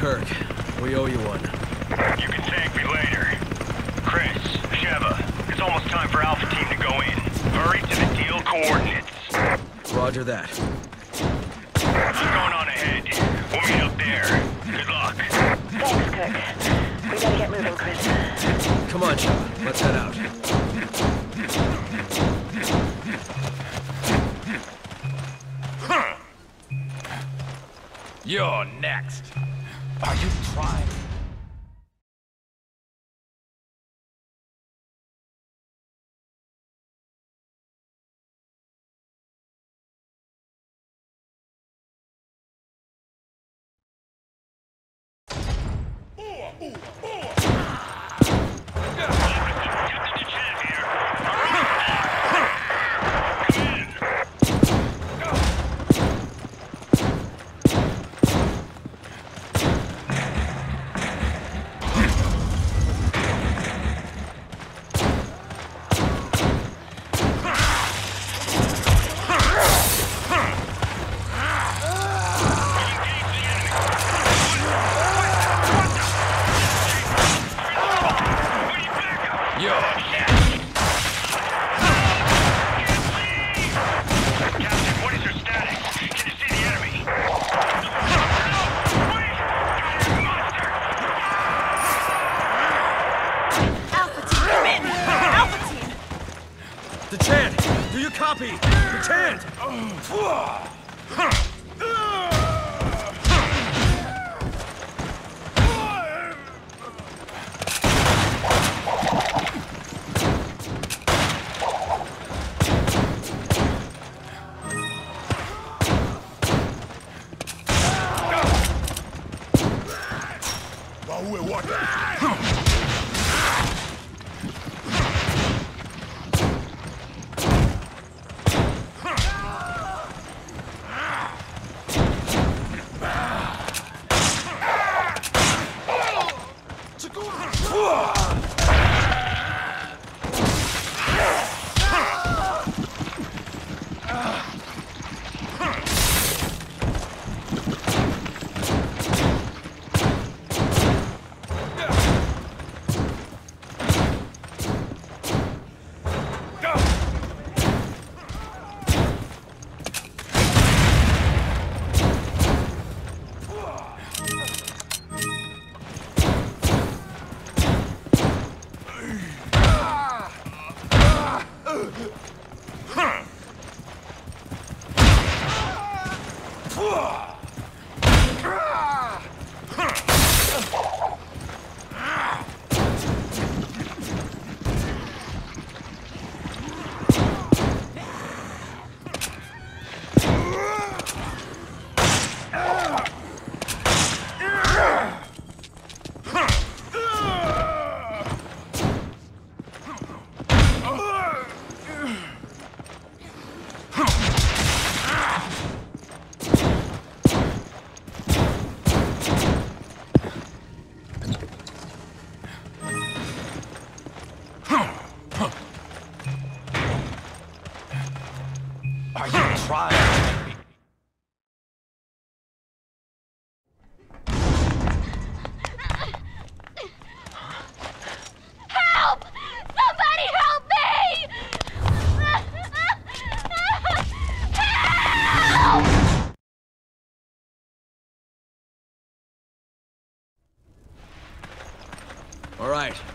Kirk. We owe you one. You can thank me later. Chris, Sheva, it's almost time for Alpha Team to go in. Hurry to the deal coordinates. Roger that. I'm going on ahead. We'll meet up there. Good luck. Thanks, Kirk. We gotta get moving, Chris. Come on, Sheva. Let's head out. You're next. Are you trying?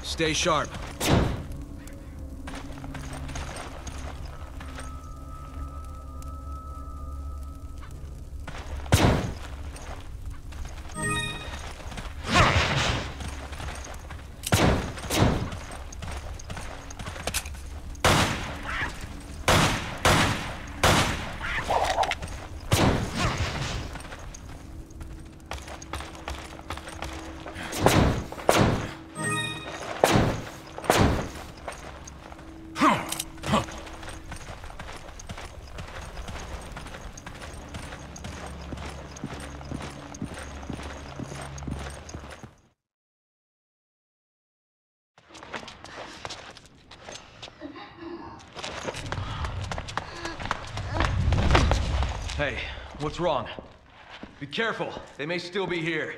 Stay sharp. Hey, what's wrong? Be careful, they may still be here.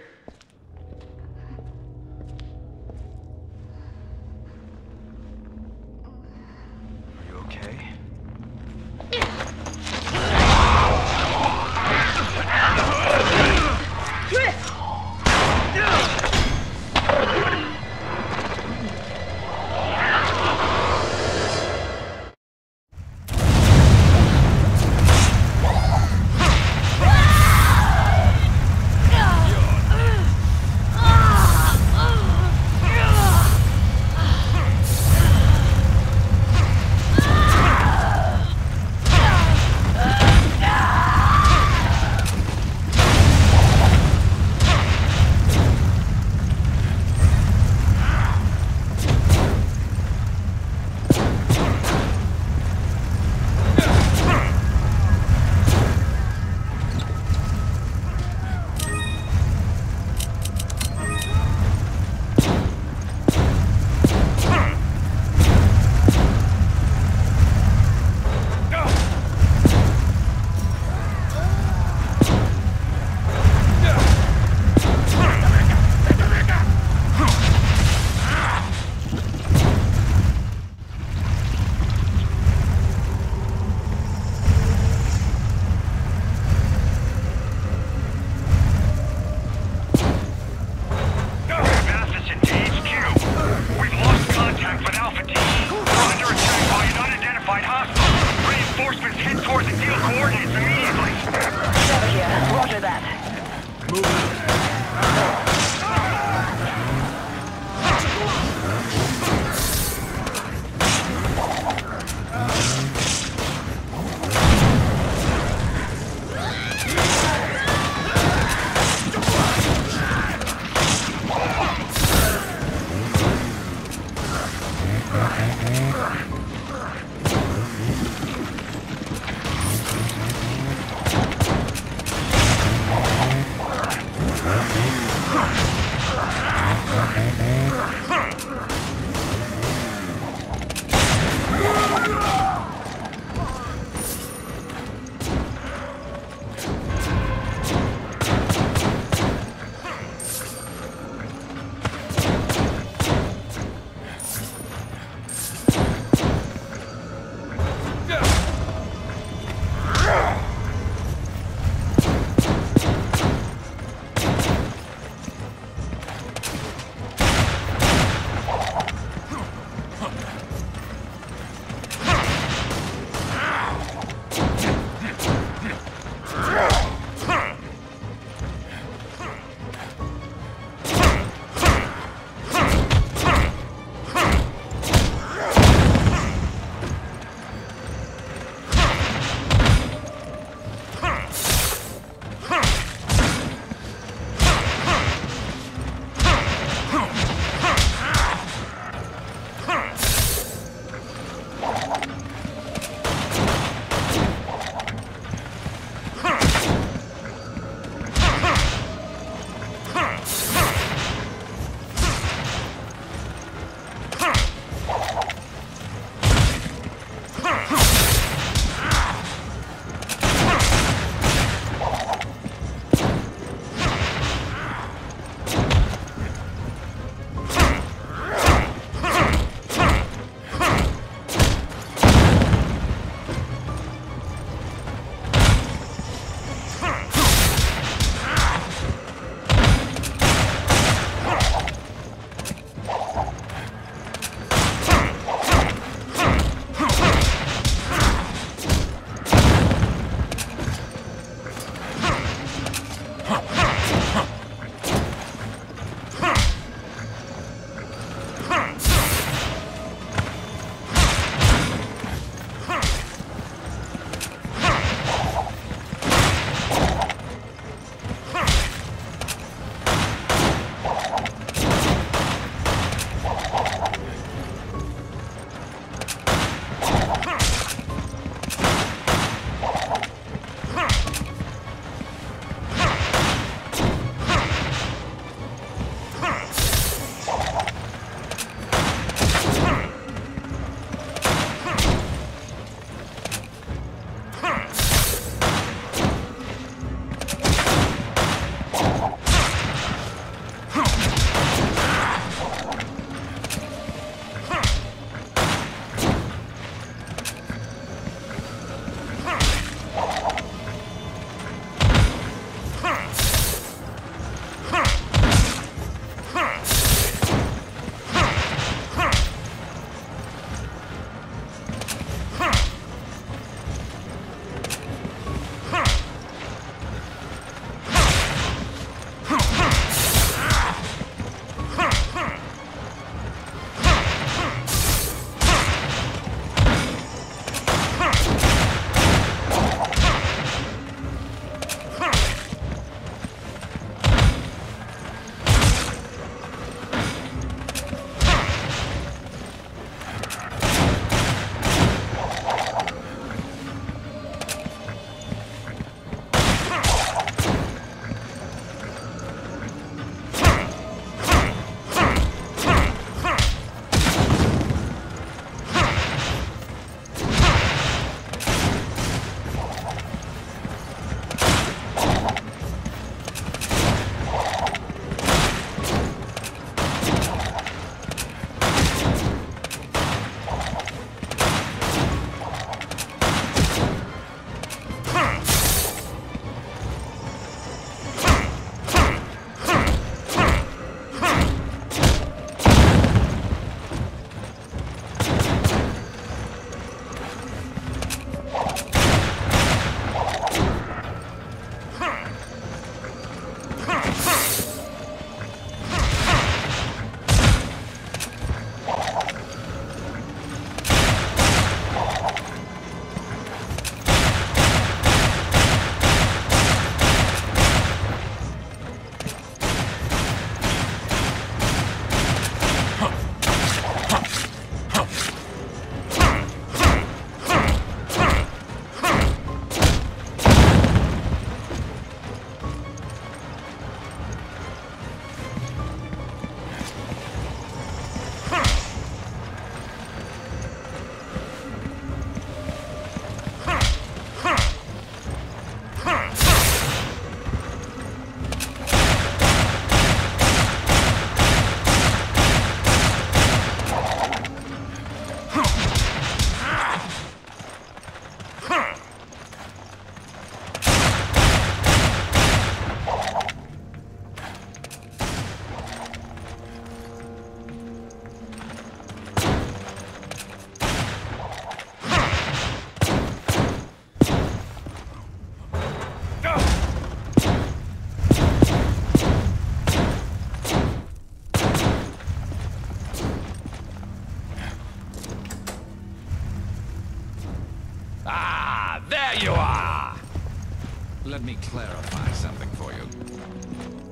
Let me clarify something for you.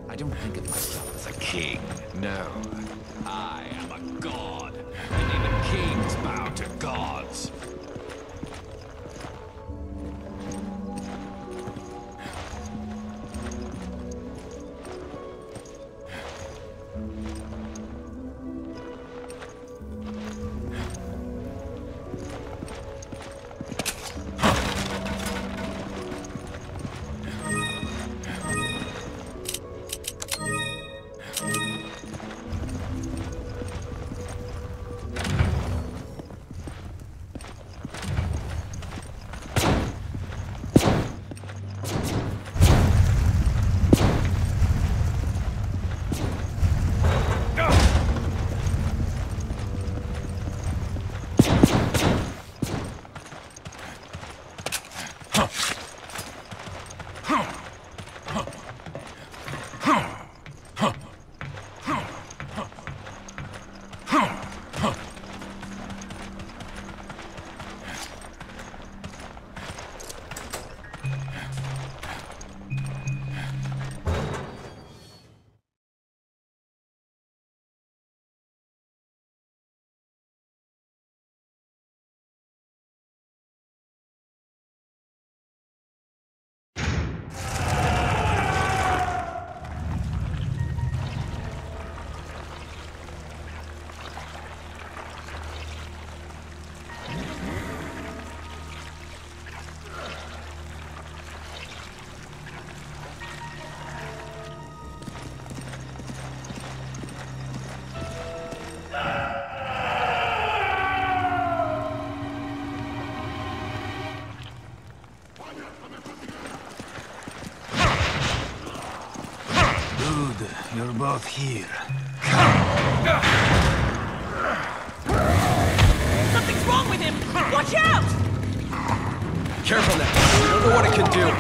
I don't think of myself as a king. No. I am a god. And even kings bow to gods. You're both here. Something's wrong with him! Watch out! Careful now. I don't know what it can do.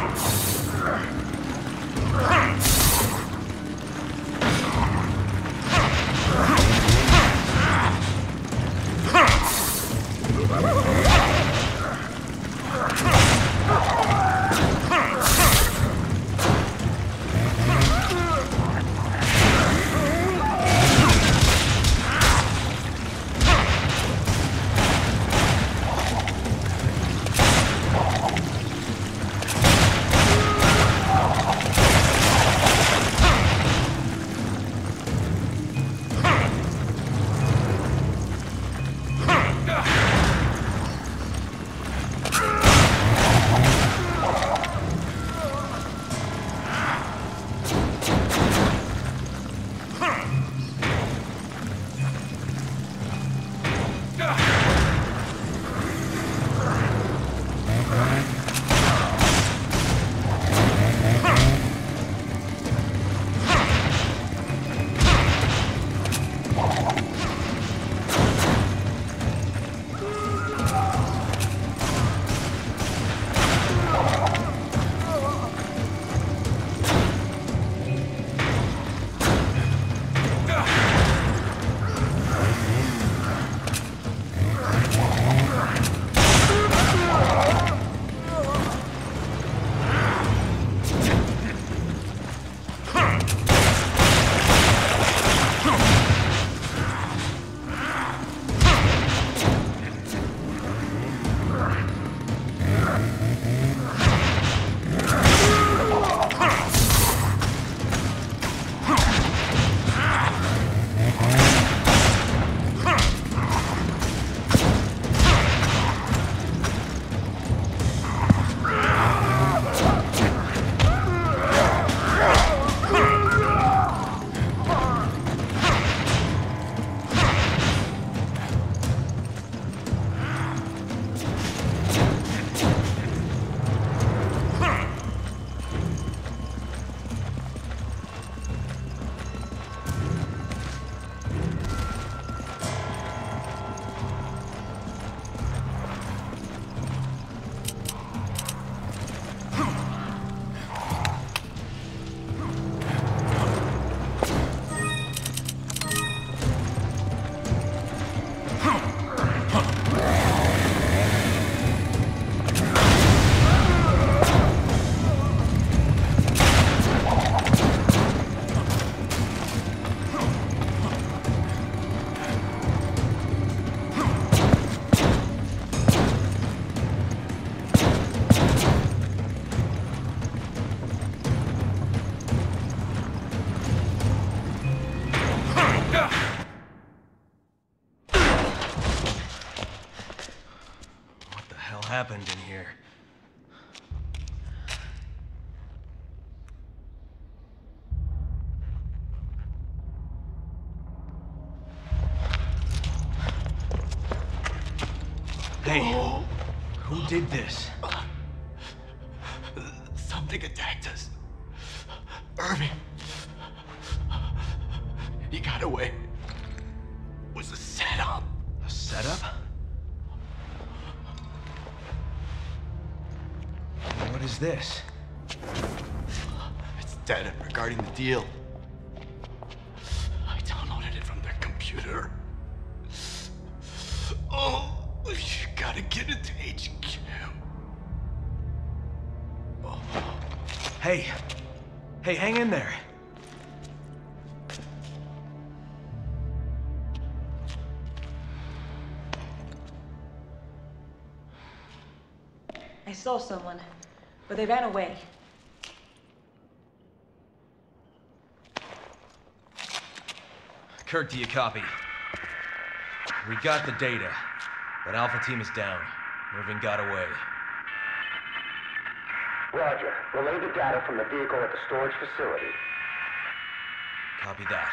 happened in here. Hey, who did this? Something attacked us. Irving. He got away. It was a setup. A setup? What is this? It's data regarding the deal. I downloaded it from their computer. Oh, you gotta get it to HQ. Oh. Hey. Hey, hang in there. I saw someone, but they ran away. Kurt, do you copy? We got the data, but Alpha Team is down. Irving got away. Roger. Relay the data from the vehicle at the storage facility. Copy that.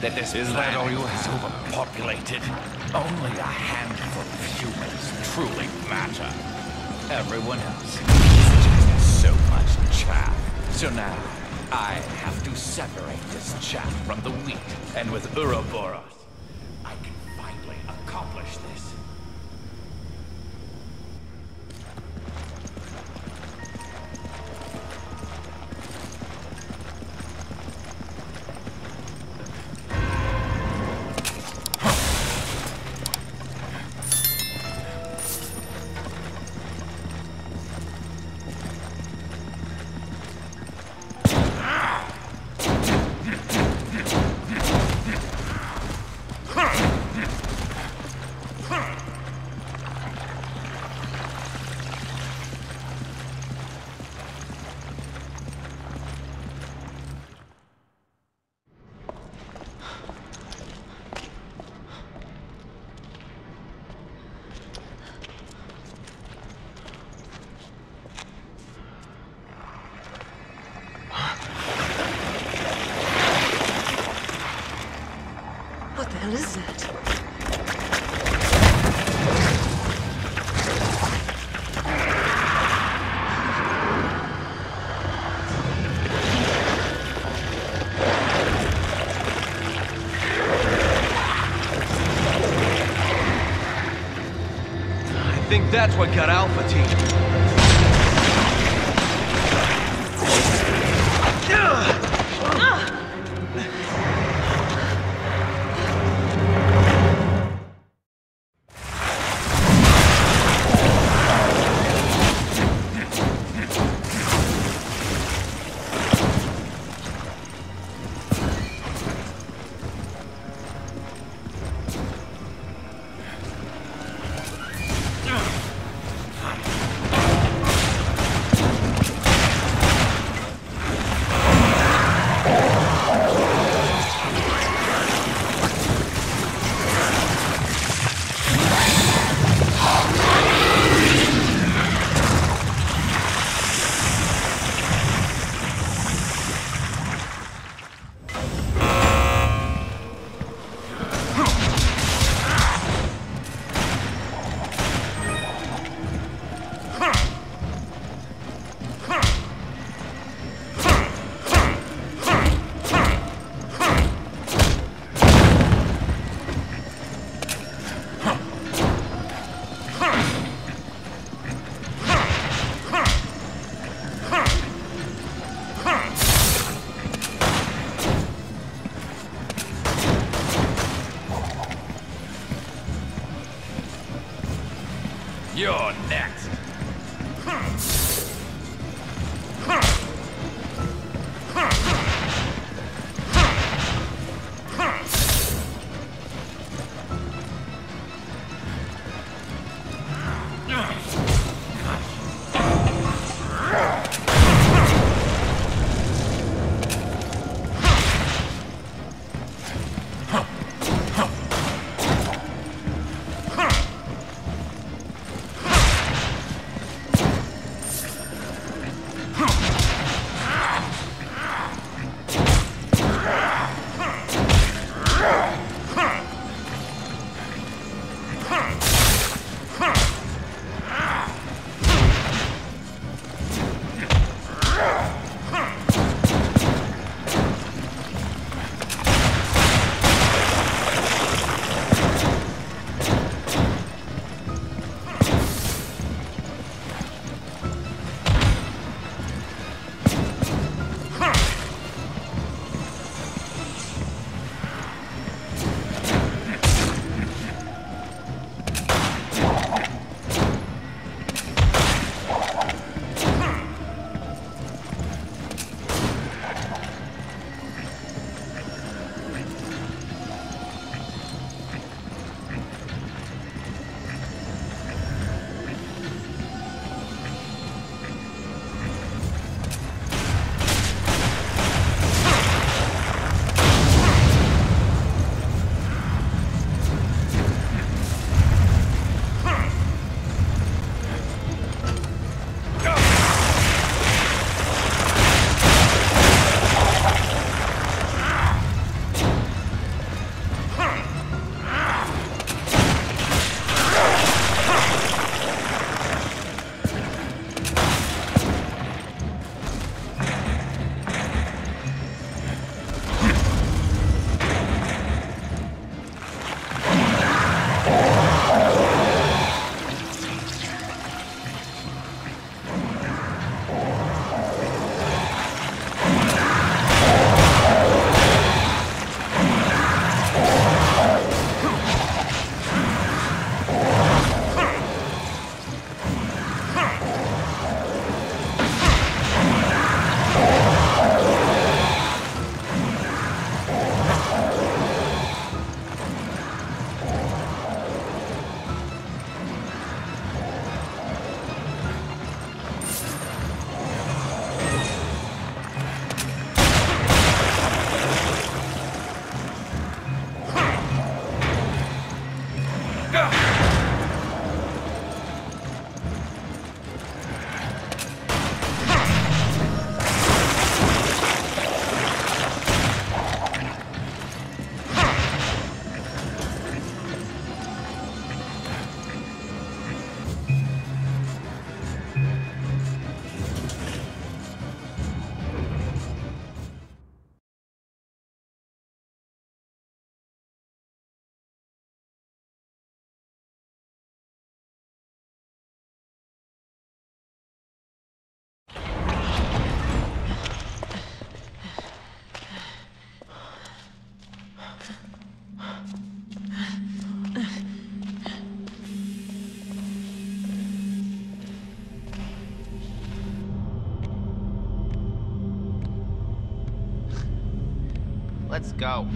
believe that this planet is overpopulated. Only a handful of humans truly matter. Everyone else is just so much chaff. So now, I have to separate this chaff from the wheat. And with Ouroboros, I can finally accomplish this. That's what got Alpha Team. You're next. Let's go.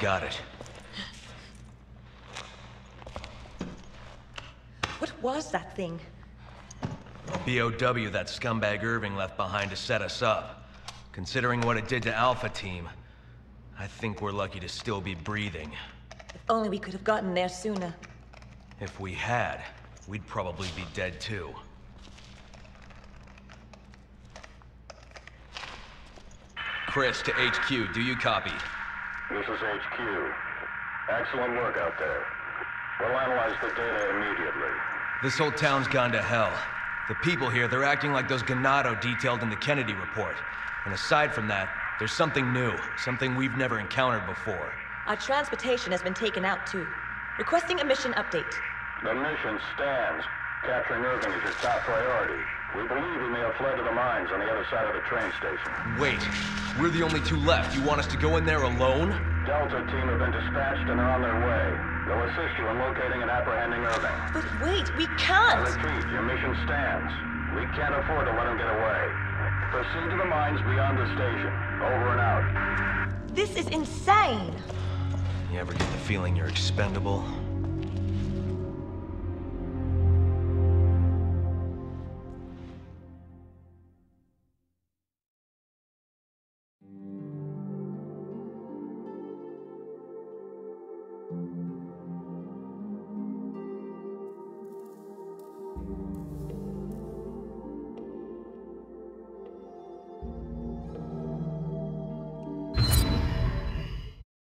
Got it. What was that thing? B.O.W. that scumbag Irving left behind to set us up. Considering what it did to Alpha Team, I think we're lucky to still be breathing. If only we could have gotten there sooner. If we had, we'd probably be dead too. Chris to HQ, do you copy? This is HQ. Excellent work out there. We'll analyze the data immediately. This whole town's gone to hell. The people here, they're acting like those Ganado detailed in the Kennedy report. And aside from that, there's something new, something we've never encountered before. Our transportation has been taken out too. Requesting a mission update. The mission stands. Capturing Irving is your top priority. We believe he may have fled to the mines on the other side of the train station. Wait, we're the only two left. You want us to go in there alone? Delta team have been dispatched and are on their way. They'll assist you in locating and apprehending Irving. But wait, we can't! I repeat, your mission stands. We can't afford to let him get away. Proceed to the mines beyond the station. Over and out. This is insane! You ever get the feeling you're expendable?